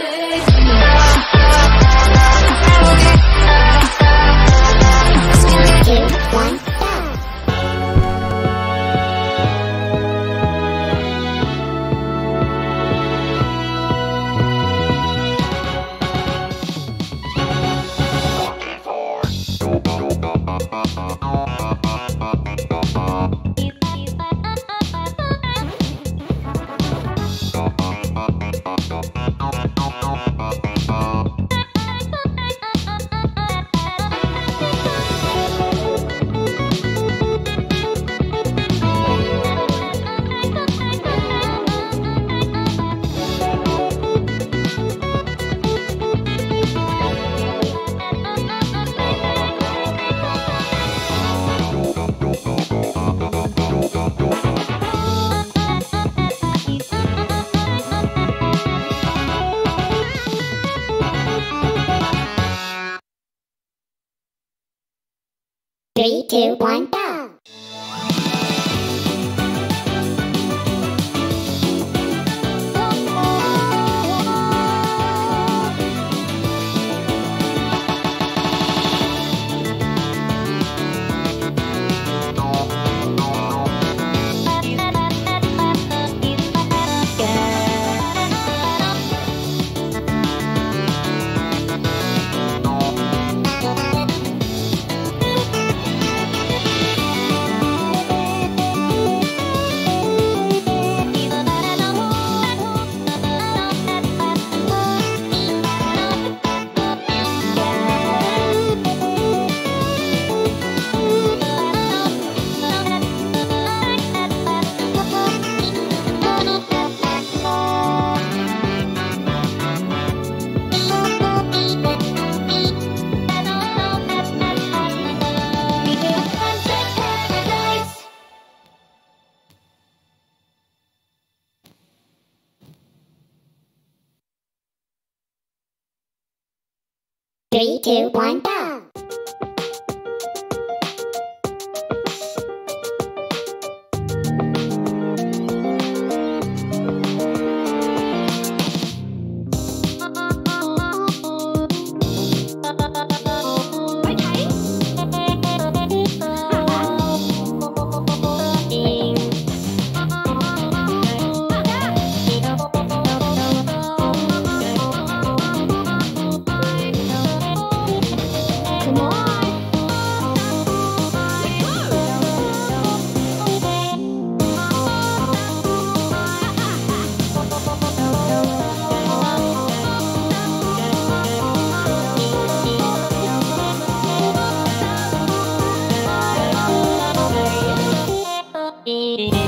3, 2, 1, go! Three, two, one, go!